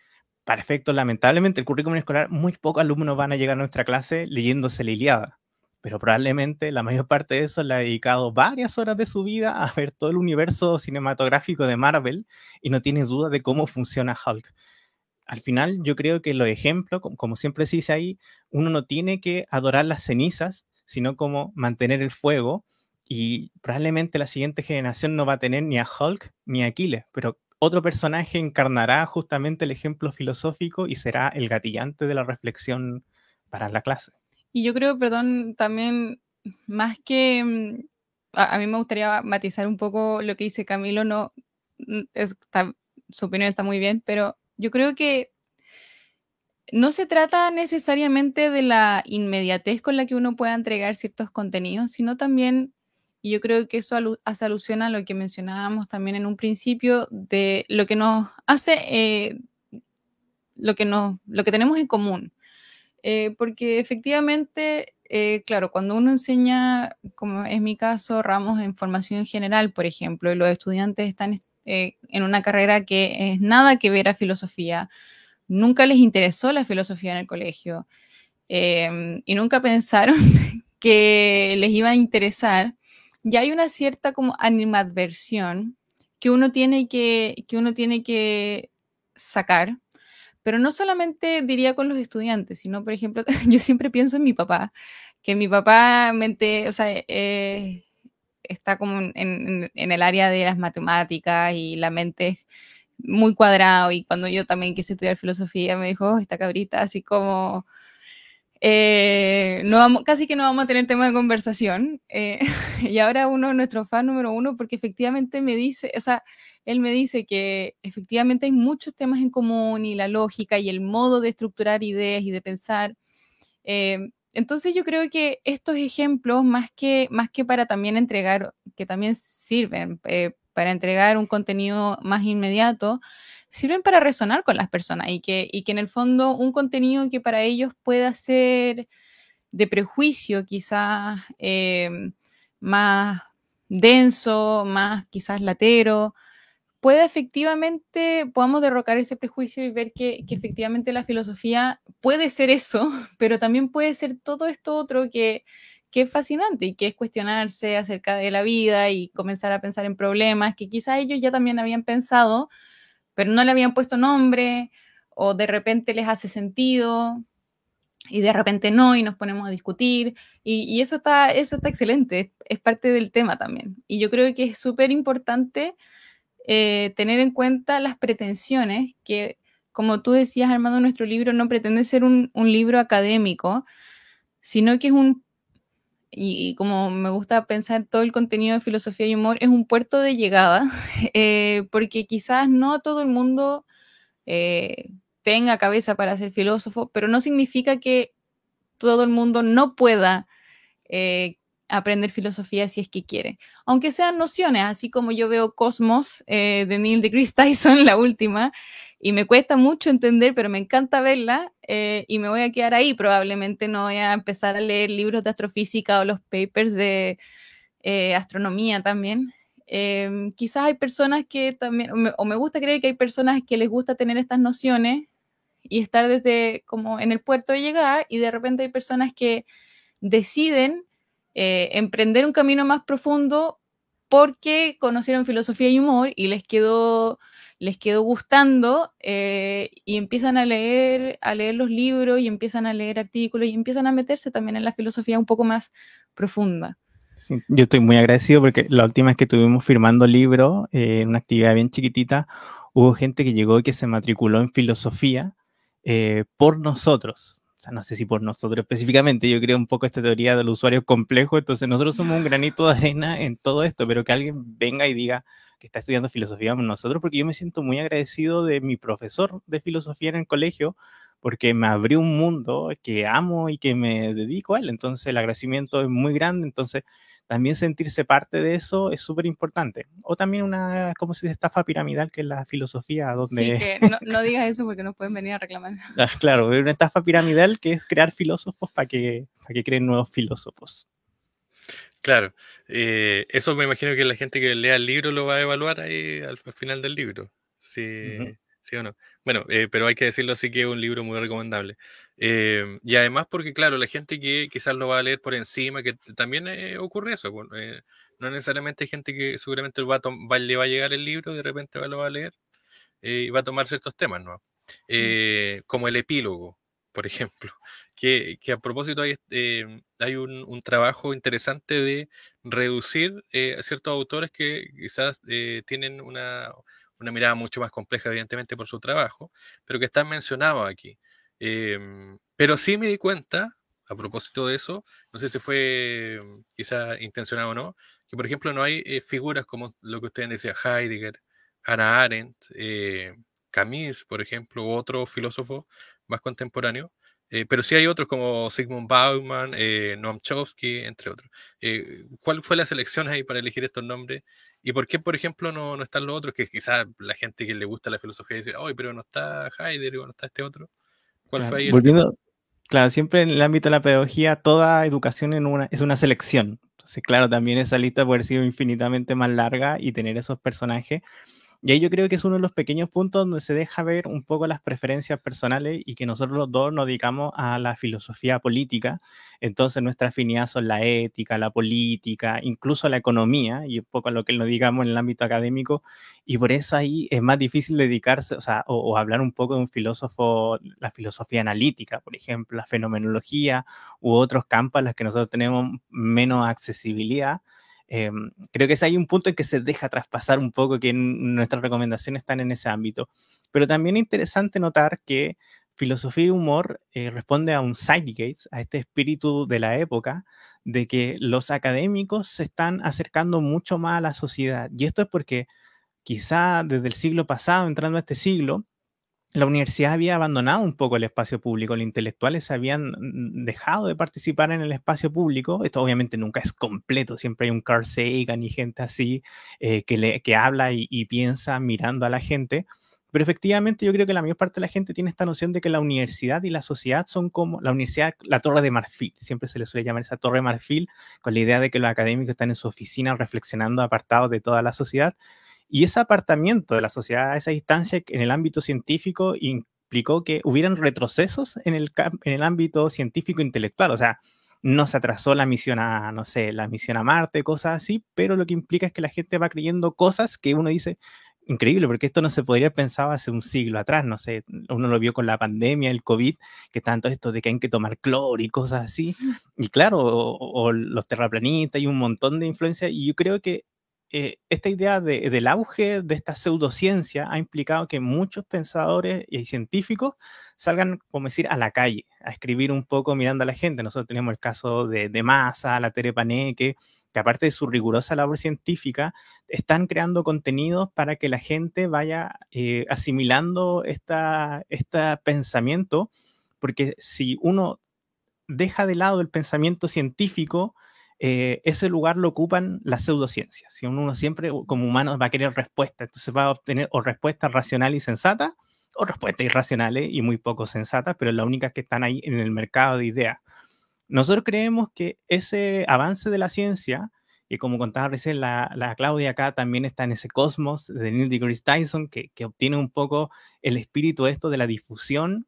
para efectos, lamentablemente, el currículum escolar, muy pocos alumnos van a llegar a nuestra clase leyéndose la Ilíada, pero probablemente la mayor parte de eso le ha dedicado varias horas de su vida a ver todo el universo cinematográfico de Marvel y no tiene duda de cómo funciona Hulk. Al final, yo creo que los ejemplos, como siempre se dice ahí, uno no tiene que adorar las cenizas, sino como mantener el fuego, y probablemente la siguiente generación no va a tener ni a Hulk ni a Aquiles, pero otro personaje encarnará justamente el ejemplo filosófico y será el gatillante de la reflexión para la clase. Y yo creo, perdón, también más que... A, a mí me gustaría matizar un poco lo que dice Camilo, no es, está, su opinión está muy bien, pero yo creo que no se trata necesariamente de la inmediatez con la que uno pueda entregar ciertos contenidos, sino también, y yo creo que eso alu- hace alusión a lo que mencionábamos también en un principio, de lo que nos hace, eh, lo que nos, lo que tenemos en común. Eh, porque efectivamente, eh, claro, cuando uno enseña, como es mi caso, ramos en formación general, por ejemplo, y los estudiantes están eh, en una carrera que es nada que ver a filosofía, nunca les interesó la filosofía en el colegio, eh, y nunca pensaron que les iba a interesar, ya hay una cierta como animadversión que uno tiene que, que, uno tiene que sacar. Pero no solamente diría con los estudiantes, sino, por ejemplo, yo siempre pienso en mi papá, que mi papá mente, o sea, eh, está como en, en, en el área de las matemáticas y la mente es muy cuadrada, y cuando yo también quise estudiar filosofía me dijo, oh, esta cabrita, así como, eh, no vamos, casi que no vamos a tener tema de conversación. Eh, y ahora uno, nuestro fan número uno, porque efectivamente me dice, o sea, él me dice que efectivamente hay muchos temas en común y la lógica y el modo de estructurar ideas y de pensar. Eh, entonces yo creo que estos ejemplos, más que, más que para también entregar, que también sirven eh, para entregar un contenido más inmediato, sirven para resonar con las personas y que, y que en el fondo un contenido que para ellos pueda ser de prejuicio quizás eh, más denso, más quizás latero, pueda efectivamente, podamos derrocar ese prejuicio y ver que, que efectivamente la filosofía puede ser eso, pero también puede ser todo esto otro que, que es fascinante y que es cuestionarse acerca de la vida y comenzar a pensar en problemas que quizá ellos ya también habían pensado, pero no le habían puesto nombre o de repente les hace sentido. y de repente no, y nos ponemos a discutir, y, y eso está, eso está excelente, es parte del tema también. Y yo creo que es súper importante eh, tener en cuenta las pretensiones que, como tú decías, Armando, nuestro libro no pretende ser un, un libro académico, sino que es un, y, y como me gusta pensar todo el contenido de Filosofía y Humor, es un puerto de llegada, eh, porque quizás no todo el mundo... Eh, tenga cabeza para ser filósofo, pero no significa que todo el mundo no pueda eh, aprender filosofía si es que quiere. Aunque sean nociones, así como yo veo Cosmos eh, de Neil deGrasse Tyson, la última, y me cuesta mucho entender, pero me encanta verla, eh, y me voy a quedar ahí, probablemente no voy a empezar a leer libros de astrofísica o los papers de eh, astronomía también. Eh, quizás hay personas que también, o me, o me gusta creer que hay personas que les gusta tener estas nociones y estar desde como en el puerto de llegada, y de repente hay personas que deciden eh, emprender un camino más profundo porque conocieron Filosofía y Humor y les quedó, les quedó gustando, eh, y empiezan a leer, a leer los libros, y empiezan a leer artículos, y empiezan a meterse también en la filosofía un poco más profunda. Sí, yo estoy muy agradecido porque la última vez que estuvimos firmando libros, eh, en una actividad bien chiquitita, hubo gente que llegó y que se matriculó en filosofía eh, por nosotros. O sea, no sé si por nosotros específicamente, yo creo un poco esta teoría del usuario complejo, entonces nosotros somos un granito de arena en todo esto, pero que alguien venga y diga que está estudiando filosofía con nosotros, porque yo me siento muy agradecido de mi profesor de filosofía en el colegio, porque me abrió un mundo que amo y que me dedico a él, entonces el agradecimiento es muy grande, entonces también sentirse parte de eso es súper importante. O también una, ¿cómo se dice? Estafa piramidal, que es la filosofía donde... Sí, que no, no digas eso porque nos pueden venir a reclamar. Ah, claro, una estafa piramidal que es crear filósofos para que, para que creen nuevos filósofos. Claro, eh, eso me imagino que la gente que lea el libro lo va a evaluar ahí al, al final del libro, sí, uh-huh. ¿Sí o no? Bueno, eh, pero hay que decirlo así, que es un libro muy recomendable. Eh, y además porque, claro, la gente que quizás lo va a leer por encima, que también eh, ocurre eso. Eh, no necesariamente hay gente que seguramente va a va, le va a llegar el libro, de repente va, lo va a leer eh, y va a tomar ciertos temas, ¿no? Eh, como el epílogo, por ejemplo. Que, que a propósito hay, eh, hay un, un trabajo interesante de reducir eh, a ciertos autores que quizás eh, tienen una... una mirada mucho más compleja, evidentemente, por su trabajo, pero que están mencionados aquí. Eh, pero sí me di cuenta, a propósito de eso, no sé si fue quizá intencionado o no, que, por ejemplo, no hay eh, figuras como lo que ustedes decían, Heidegger, Hannah Arendt, eh, Camus, por ejemplo, u otros filósofos más contemporáneos, eh, pero sí hay otros como Sigmund Bauman, eh, Noam Chomsky, entre otros. Eh, ¿Cuál fue la selección ahí para elegir estos nombres? ¿Y por qué, por ejemplo, no, no están los otros? Que quizás la gente que le gusta la filosofía dice, ¡ay, pero no está Heidegger o no está este otro! ¿Cuál claro, fue ahí? Volviendo, claro, siempre en el ámbito de la pedagogía, toda educación en una, es una selección. Entonces, claro, también esa lista puede haber sido infinitamente más larga y tener esos personajes. Y ahí yo creo que es uno de los pequeños puntos donde se deja ver un poco las preferencias personales y que nosotros los dos nos dedicamos a la filosofía política. Entonces nuestra afinidad son la ética, la política, incluso la economía y un poco a lo que nos digamos en el ámbito académico. Y por eso ahí es más difícil dedicarse, o sea, o, o hablar un poco de un filósofo, la filosofía analítica, por ejemplo, la fenomenología u otros campos a los que nosotros tenemos menos accesibilidad. Eh, creo que hay un punto en que se deja traspasar un poco, que nuestras recomendaciones están en ese ámbito, pero también es interesante notar que Filosofía y Humor eh, responde a un zeitgeist, a este espíritu de la época, de que los académicos se están acercando mucho más a la sociedad, y esto es porque quizá desde el siglo pasado, entrando a este siglo, la universidad había abandonado un poco el espacio público, los intelectuales habían dejado de participar en el espacio público. Esto obviamente nunca es completo, siempre hay un Carl Sagan y gente así eh, que, le, que habla y, y piensa mirando a la gente, pero efectivamente yo creo que la mayor parte de la gente tiene esta noción de que la universidad y la sociedad son como la universidad, la torre de marfil, siempre se le suele llamar esa torre de marfil, con la idea de que los académicos están en su oficina reflexionando apartados de toda la sociedad. Y ese apartamiento de la sociedad, esa distancia en el ámbito científico implicó que hubieran retrocesos en el, en el ámbito científico-intelectual. O sea, no se atrasó la misión a, no sé, la misión a Marte, cosas así, pero lo que implica es que la gente va creyendo cosas que uno dice, increíble, porque esto no se podría haber pensado hace un siglo atrás, no sé, uno lo vio con la pandemia, el COVID, que estaban todos estos de que hay que tomar cloro y cosas así, y claro, o, o los terraplanistas y un montón de influencias, y yo creo que eh, esta idea de, del auge de esta pseudociencia ha implicado que muchos pensadores y científicos salgan, como decir, a la calle, a escribir un poco mirando a la gente. Nosotros tenemos el caso de, de Massa, la Tere Paneque, que aparte de su rigurosa labor científica, están creando contenidos para que la gente vaya eh, asimilando esta, este pensamiento, porque si uno deja de lado el pensamiento científico, eh, ese lugar lo ocupan las pseudociencias. Si uno, uno siempre, como humano, va a querer respuesta, entonces va a obtener o respuestas racionales y sensatas, o respuestas irracionales y muy poco sensatas, pero las únicas que están ahí en el mercado de ideas. Nosotros creemos que ese avance de la ciencia, que como contaba recién la, la Claudia acá, también está en ese cosmos de Neil deGrasse Tyson, que, que obtiene un poco el espíritu de esto de la difusión,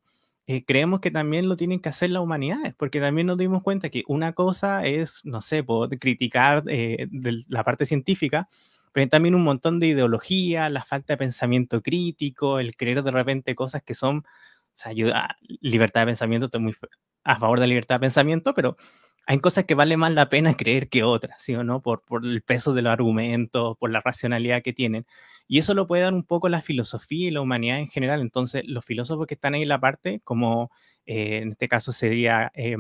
eh, creemos que también lo tienen que hacer las humanidades, porque también nos dimos cuenta que una cosa es, no sé, poder criticar eh, de la parte científica, pero hay también un montón de ideología, la falta de pensamiento crítico, el creer de repente cosas que son, o sea, yo, ah, libertad de pensamiento, estoy muy a favor de la libertad de pensamiento, pero hay cosas que vale más la pena creer que otras, ¿sí o no? Por, por el peso de los argumentos, por la racionalidad que tienen. Y eso lo puede dar un poco la filosofía y la humanidad en general. Entonces, los filósofos que están ahí en la parte, como eh, en este caso sería eh,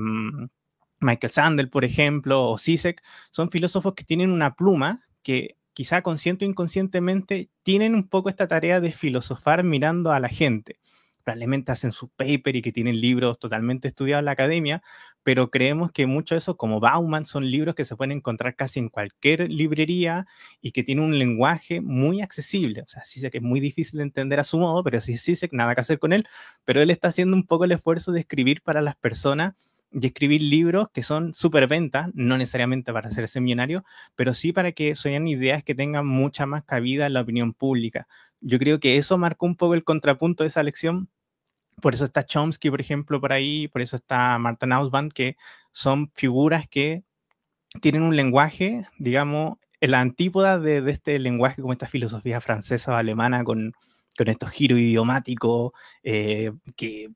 Michael Sandel, por ejemplo, o Zizek, son filósofos que tienen una pluma que quizá consciente o inconscientemente tienen un poco esta tarea de filosofar mirando a la gente. Probablemente hacen su paper y que tienen libros totalmente estudiados en la academia, pero creemos que mucho de eso, como Bauman, son libros que se pueden encontrar casi en cualquier librería y que tienen un lenguaje muy accesible. O sea, sí sé que es muy difícil de entender a su modo, pero sí, sí sé que nada que hacer con él, pero él está haciendo un poco el esfuerzo de escribir para las personas y escribir libros que son superventas, no necesariamente para hacerse millonario, pero sí para que sean ideas que tengan mucha más cabida en la opinión pública. Yo creo que eso marcó un poco el contrapunto de esa lección. Por eso está Chomsky, por ejemplo, por ahí, por eso está Martin Nussbaum, que son figuras que tienen un lenguaje, digamos, en la antípoda de, de este lenguaje, como esta filosofía francesa o alemana, con, con estos giros idiomáticos, eh, que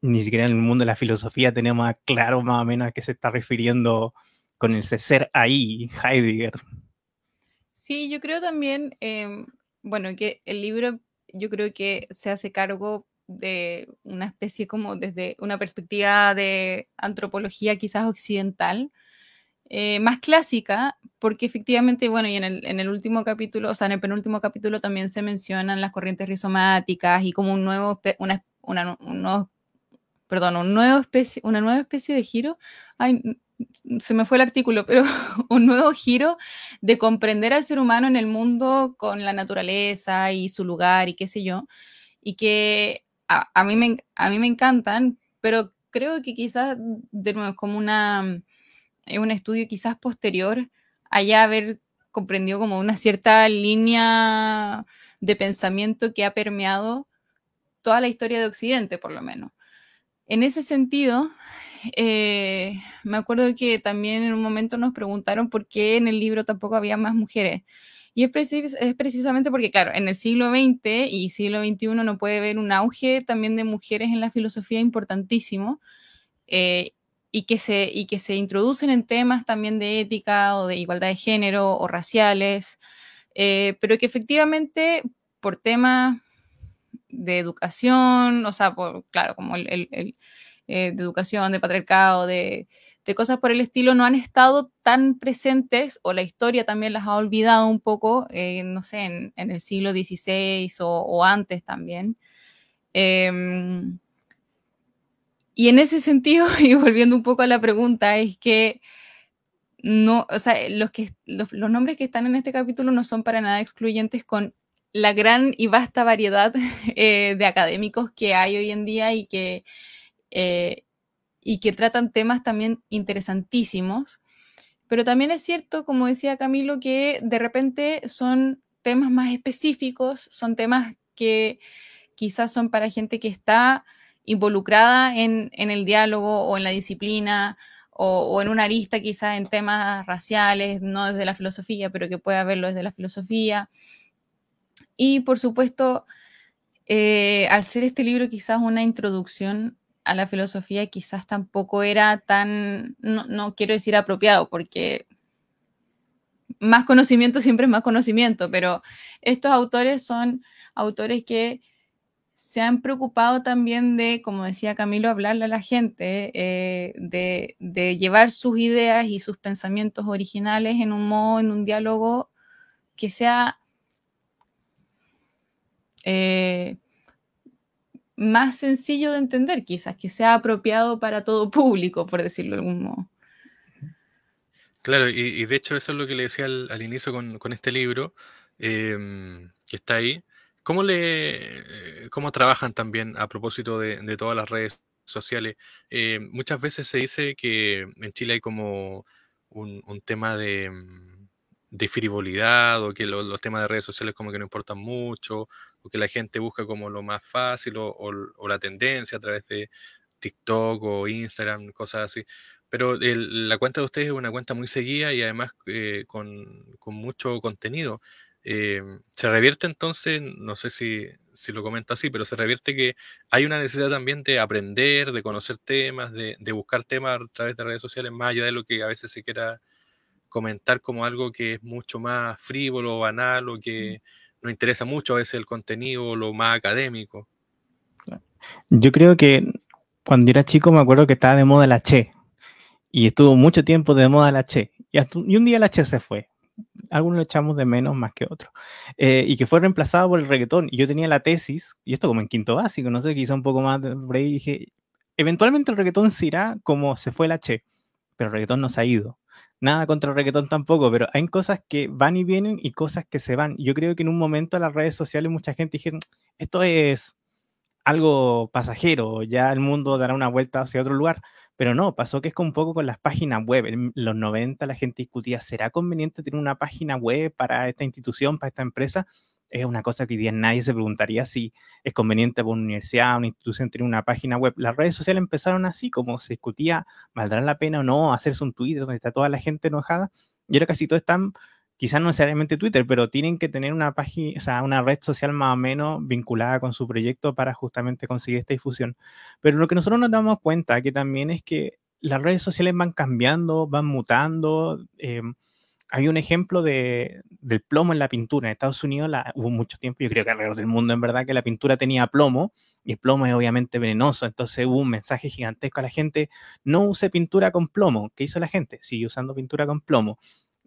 ni siquiera en el mundo de la filosofía tenemos claro más o menos a qué se está refiriendo con el ser ahí, Heidegger. Sí, yo creo también, eh, bueno, que el libro yo creo que se hace cargo de una especie como desde una perspectiva de antropología quizás occidental, eh, más clásica, porque efectivamente, bueno, y en el, en el último capítulo, o sea, en el penúltimo capítulo también se mencionan las corrientes rizomáticas y como un nuevo, una, una, un nuevo, perdón, un nuevo especie, una nueva especie de giro, ay, se me fue el artículo, pero un nuevo giro de comprender al ser humano en el mundo con la naturaleza y su lugar y qué sé yo, y que A, a, mí me, a mí me encantan, pero creo que quizás, de nuevo, es como una, un estudio quizás posterior a ya haber comprendido como una cierta línea de pensamiento que ha permeado toda la historia de Occidente, por lo menos. En ese sentido, eh, me acuerdo que también en un momento nos preguntaron por qué en el libro tampoco había más mujeres. Y es, precis es precisamente porque, claro, en el siglo veinte y siglo veintiuno no puede haber un auge también de mujeres en la filosofía importantísimo, eh, y, que se, y que se introducen en temas también de ética o de igualdad de género o raciales, eh, pero que efectivamente por temas de educación, o sea, por, claro, como el, el, el eh, de educación, de patriarcado, de... de cosas por el estilo, no han estado tan presentes, o la historia también las ha olvidado un poco, eh, no sé, en, en el siglo dieciséis o, o antes también. Eh, y en ese sentido, y volviendo un poco a la pregunta, es que no, o sea, los, que, los, los nombres que están en este capítulo no son para nada excluyentes con la gran y vasta variedad eh, de académicos que hay hoy en día y que... Eh, y que tratan temas también interesantísimos, pero también es cierto, como decía Camilo, que de repente son temas más específicos, son temas que quizás son para gente que está involucrada en, en el diálogo o en la disciplina, o, o en una arista quizás en temas raciales, no desde la filosofía, pero que puede haberlo desde la filosofía. Y por supuesto, eh, al ser este libro quizás una introducción a la filosofía, quizás tampoco era tan, no, no quiero decir apropiado, porque más conocimiento siempre es más conocimiento, pero estos autores son autores que se han preocupado también de, como decía Camilo, hablarle a la gente, eh, de, de llevar sus ideas y sus pensamientos originales en un modo, en un diálogo que sea eh, más sencillo de entender, quizás, que sea apropiado para todo público, por decirlo de algún modo. Claro, y, y de hecho eso es lo que le decía al, al inicio con, con este libro, eh, que está ahí. ¿Cómo, le, ¿Cómo trabajan también a propósito de, de todas las redes sociales? Eh, muchas veces se dice que en Chile hay como un, un tema de, de frivolidad, o que lo, los temas de redes sociales como que no importan mucho, o que la gente busca como lo más fácil, o, o, o la tendencia a través de TikTok o Instagram, cosas así. Pero el, la cuenta de ustedes es una cuenta muy seguida y además eh, con, con mucho contenido. Eh, se revierte entonces, no sé si, si lo comento así, pero se revierte que hay una necesidad también de aprender, de conocer temas, de, de buscar temas a través de redes sociales, más allá de lo que a veces se quiera comentar como algo que es mucho más frívolo, banal, o que no interesa mucho a veces el contenido, lo más académico. Yo creo que cuando yo era chico me acuerdo que estaba de moda la Che, y estuvo mucho tiempo de moda la Che, y, hasta, y un día la Che se fue. Algunos lo echamos de menos más que otros, eh, y que fue reemplazado por el reggaetón. Y yo tenía la tesis, y esto como en quinto básico, no sé, quizá un poco más por ahí, dije, eventualmente el reggaetón se irá como se fue la Che, pero el reggaetón no se ha ido. Nada contra el reggaetón tampoco, pero hay cosas que van y vienen y cosas que se van. Yo creo que en un momento las redes sociales mucha gente dijeron, esto es algo pasajero, ya el mundo dará una vuelta hacia otro lugar. Pero no, pasó que es un poco con las páginas web. En los noventa la gente discutía, ¿será conveniente tener una página web para esta institución, para esta empresa? Es una cosa que hoy día nadie se preguntaría si es conveniente para una universidad, una institución tener una página web. Las redes sociales empezaron así, como se discutía, ¿valdrá la pena o no hacerse un Twitter donde está toda la gente enojada? Y ahora casi todos están, quizás no necesariamente Twitter, pero tienen que tener una página, o sea, una red social más o menos vinculada con su proyecto para justamente conseguir esta difusión. Pero lo que nosotros nos damos cuenta que también es que las redes sociales van cambiando, van mutando. Eh, hay un ejemplo de, del plomo en la pintura. En Estados Unidos la, hubo mucho tiempo, yo creo que alrededor del mundo en verdad, que la pintura tenía plomo, y el plomo es obviamente venenoso, entonces hubo un mensaje gigantesco a la gente, no use pintura con plomo. ¿Qué hizo la gente? Sigue usando pintura con plomo.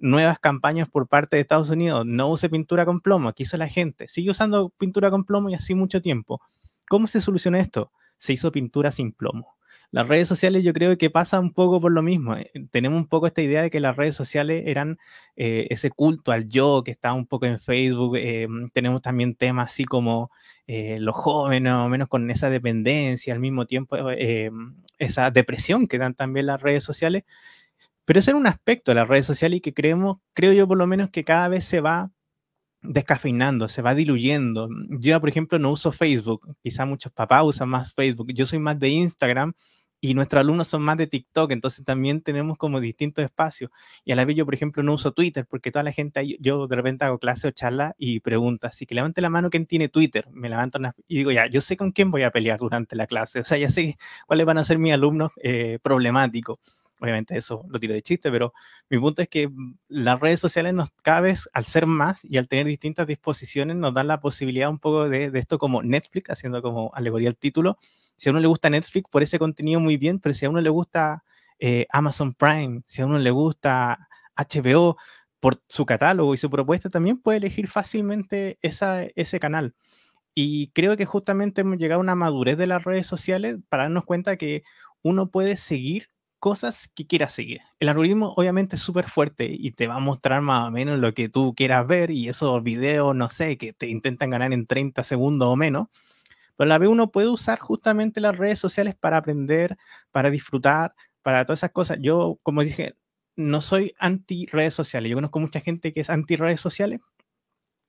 Nuevas campañas por parte de Estados Unidos, no use pintura con plomo. Aquí hizo la gente, sigue usando pintura con plomo, y así mucho tiempo. ¿Cómo se solucionó esto? Se hizo pintura sin plomo. Las redes sociales, yo creo que pasa un poco por lo mismo. Tenemos un poco esta idea de que las redes sociales eran eh, ese culto al yo que está un poco en Facebook. Eh, tenemos también temas así como eh, los jóvenes, o menos con esa dependencia, al mismo tiempo eh, esa depresión que dan también las redes sociales. Pero ese era un aspecto de las redes sociales y que creemos, creo yo por lo menos, que cada vez se va descafeinando, se va diluyendo. Yo, por ejemplo, no uso Facebook. Quizá muchos papás usan más Facebook. Yo soy más de Instagram y nuestros alumnos son más de TikTok. Entonces también tenemos como distintos espacios. Y a la vez yo, por ejemplo, no uso Twitter porque toda la gente, yo de repente hago clase o charla y pregunta, así que levante la mano quien tiene Twitter. Me levanto una, y digo, ya, yo sé con quién voy a pelear durante la clase. O sea, ya sé cuáles van a ser mis alumnos eh, problemáticos. Obviamente eso lo tiro de chiste, pero mi punto es que las redes sociales nos, cada vez al ser más y al tener distintas disposiciones, nos dan la posibilidad un poco de, de esto como Netflix, haciendo como alegoría al título. Si a uno le gusta Netflix por ese contenido, muy bien, pero si a uno le gusta eh, Amazon Prime, si a uno le gusta H B O, por su catálogo y su propuesta, también puede elegir fácilmente esa, ese canal. Y creo que justamente hemos llegado a una madurez de las redes sociales para darnos cuenta que uno puede seguir cosas que quieras seguir. El algoritmo obviamente es súper fuerte y te va a mostrar más o menos lo que tú quieras ver, y esos videos, no sé, que te intentan ganar en treinta segundos o menos, pero a la vez uno puede usar justamente las redes sociales para aprender, para disfrutar, para todas esas cosas. Yo, como dije, no soy anti redes sociales. Yo conozco mucha gente que es anti redes sociales.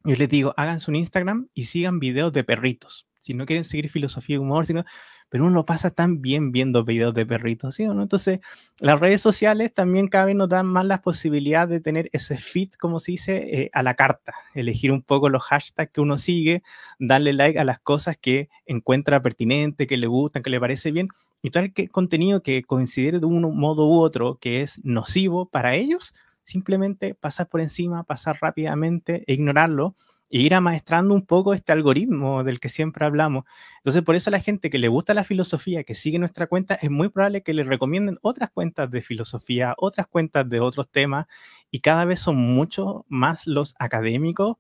Yo les digo, háganse un Instagram y sigan videos de perritos. si no quieren seguir filosofía y humor, sino, pero uno lo pasa tan bien viendo videos de perritos, ¿sí o no? Entonces, las redes sociales también cada vez nos dan más las posibilidades de tener ese feed, como se dice, eh, a la carta. Elegir un poco los hashtags que uno sigue, darle like a las cosas que encuentra pertinente, que le gustan, que le parece bien, y todo el contenido que considere de un modo u otro que es nocivo para ellos, simplemente pasar por encima, pasar rápidamente e ignorarlo, e ir amaestrando un poco este algoritmo del que siempre hablamos. Entonces, por eso a la gente que le gusta la filosofía, que sigue nuestra cuenta, es muy probable que le recomienden otras cuentas de filosofía, otras cuentas de otros temas, y cada vez son muchos más los académicos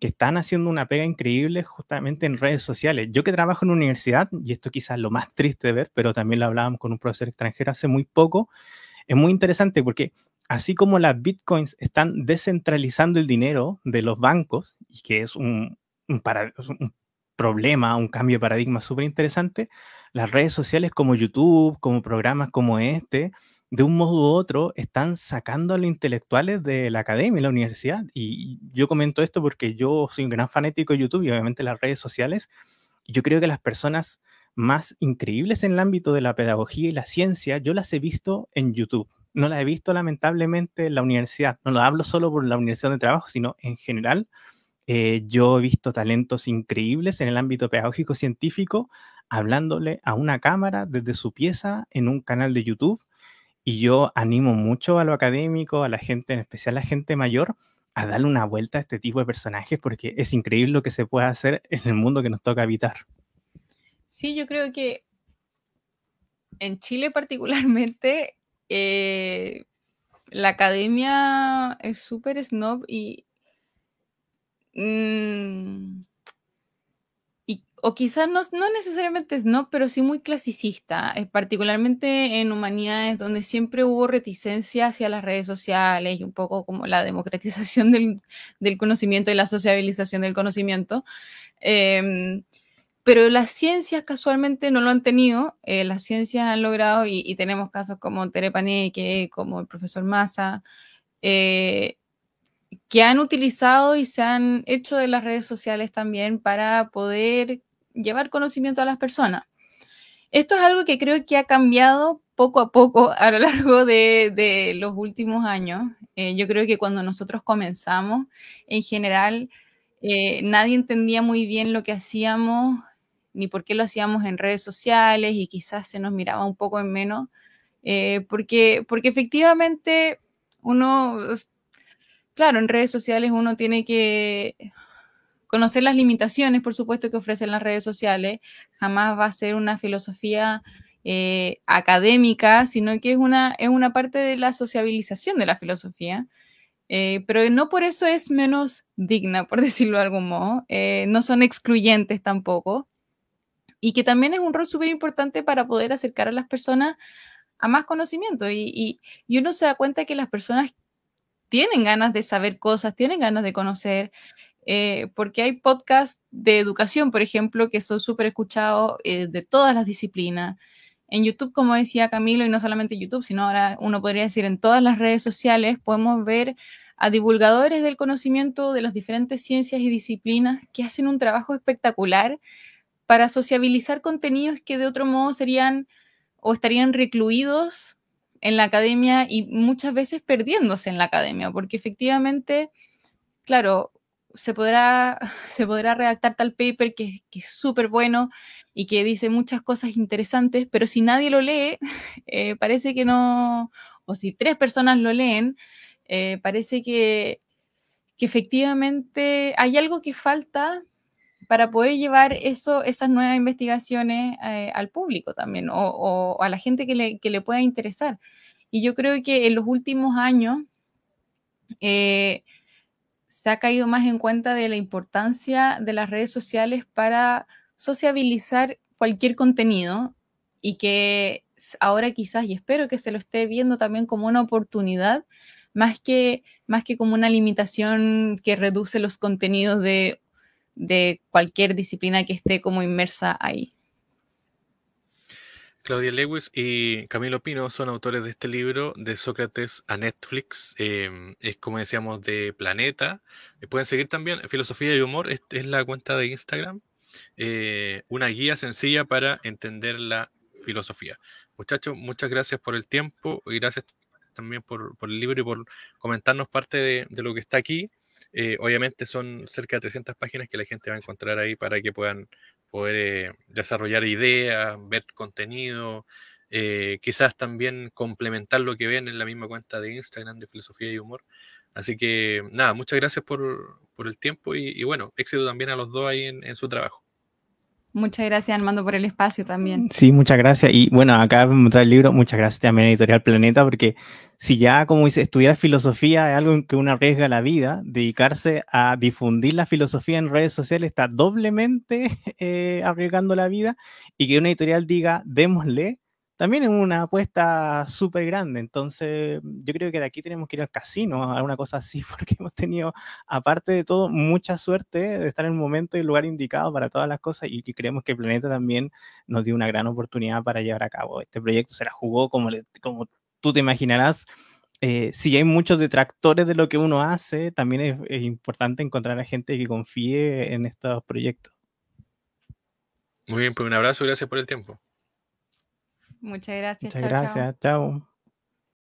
que están haciendo una pega increíble justamente en redes sociales. Yo que trabajo en una universidad, y esto quizás es lo más triste de ver, pero también lo hablábamos con un profesor extranjero hace muy poco, es muy interesante porque así como las bitcoins están descentralizando el dinero de los bancos, y que es un, un, para, un problema, un cambio de paradigma súper interesante, las redes sociales como YouTube, como programas como este, de un modo u otro, están sacando a los intelectuales de la academia y la universidad. Y yo comento esto porque yo soy un gran fanático de YouTube y obviamente las redes sociales. Yo creo que las personas más increíbles en el ámbito de la pedagogía y la ciencia, yo las he visto en YouTube. No la he visto, lamentablemente, en la universidad. No lo hablo solo por la universidad de trabajo, sino en general. Eh, yo he visto talentos increíbles en el ámbito pedagógico-científico hablándole a una cámara desde su pieza en un canal de YouTube. Y yo animo mucho a lo académico, a la gente, en especial a la gente mayor, a darle una vuelta a este tipo de personajes porque es increíble lo que se puede hacer en el mundo que nos toca habitar. Sí, yo creo que en Chile particularmente... Eh, la academia es súper snob y, mm, y o quizás no, no necesariamente snob, pero sí muy clasicista, eh, particularmente en humanidades donde siempre hubo reticencia hacia las redes sociales y un poco como la democratización del, del conocimiento y la sociabilización del conocimiento. Eh, Pero las ciencias casualmente no lo han tenido, eh, las ciencias han logrado, y, y tenemos casos como Tere Paneque, como el profesor Massa, eh, que han utilizado y se han hecho de las redes sociales también para poder llevar conocimiento a las personas. Esto es algo que creo que ha cambiado poco a poco a lo largo de, de los últimos años. Eh, yo creo que cuando nosotros comenzamos, en general, eh, nadie entendía muy bien lo que hacíamos, ni por qué lo hacíamos en redes sociales, y quizás se nos miraba un poco en menos, eh, porque, porque efectivamente uno, claro, en redes sociales uno tiene que conocer las limitaciones, por supuesto, que ofrecen las redes sociales. Jamás va a ser una filosofía eh, académica, sino que es una, es una parte de la sociabilización de la filosofía. Eh, pero no por eso es menos digna, por decirlo de algún modo. Eh, no son excluyentes tampoco. Y que también es un rol súper importante para poder acercar a las personas a más conocimiento. Y, y, y uno se da cuenta que las personas tienen ganas de saber cosas, tienen ganas de conocer. Eh, porque hay podcasts de educación, por ejemplo, que son súper escuchados eh, de todas las disciplinas. En YouTube, como decía Camilo, y no solamente YouTube, sino ahora uno podría decir en todas las redes sociales, podemos ver a divulgadores del conocimiento de las diferentes ciencias y disciplinas que hacen un trabajo espectacular para sociabilizar contenidos que de otro modo serían o estarían recluidos en la academia y muchas veces perdiéndose en la academia, porque efectivamente, claro, se podrá, se podrá redactar tal paper que, que es súper bueno y que dice muchas cosas interesantes, pero si nadie lo lee, eh, parece que no, o si tres personas lo leen, eh, parece que, que efectivamente hay algo que falta para poder llevar eso, esas nuevas investigaciones eh, al público también, o, o a la gente que le, que le pueda interesar. Y yo creo que en los últimos años eh, se ha caído más en cuenta de la importancia de las redes sociales para sociabilizar cualquier contenido, y que ahora quizás, y espero que se lo esté viendo también como una oportunidad, más que, más que como una limitación que reduce los contenidos de, de cualquier disciplina que esté como inmersa ahí. Claudia Lewis y Camilo Pino son autores de este libro, De Sócrates a Netflix. Eh, es, como decíamos, de Planeta. Pueden seguir también Filosofía y Humor, es, es la cuenta de Instagram. eh, una guía sencilla para entender la filosofía. Muchachos, muchas gracias por el tiempo y gracias también por, por el libro y por comentarnos parte de, de lo que está aquí. Eh, obviamente son cerca de trescientas páginas que la gente va a encontrar ahí para que puedan poder eh, desarrollar ideas, ver contenido, eh, quizás también complementar lo que ven en la misma cuenta de Instagram de Filosofía y Humor. Así que nada, muchas gracias por, por el tiempo y, y bueno, éxito también a los dos ahí en, en su trabajo. Muchas gracias, Armando, por el espacio también. Sí, muchas gracias. Y bueno, acá me mostré el libro. Muchas gracias también a Editorial Planeta, porque si ya, como dice, estudiar filosofía es algo en que uno arriesga la vida, dedicarse a difundir la filosofía en redes sociales está doblemente eh, arriesgando la vida, y que una editorial diga, démosle, también es una apuesta súper grande. Entonces yo creo que de aquí tenemos que ir al casino, a alguna cosa así, porque hemos tenido, aparte de todo, mucha suerte de estar en el momento y el lugar indicado para todas las cosas, y, y creemos que el Planeta también nos dio una gran oportunidad para llevar a cabo este proyecto. Se la jugó, como, le, como tú te imaginarás. Eh, si hay muchos detractores de lo que uno hace, también es, es importante encontrar a gente que confíe en estos proyectos. Muy bien, pues un abrazo y gracias por el tiempo. Muchas gracias. Muchas chao, gracias. Chao. chao.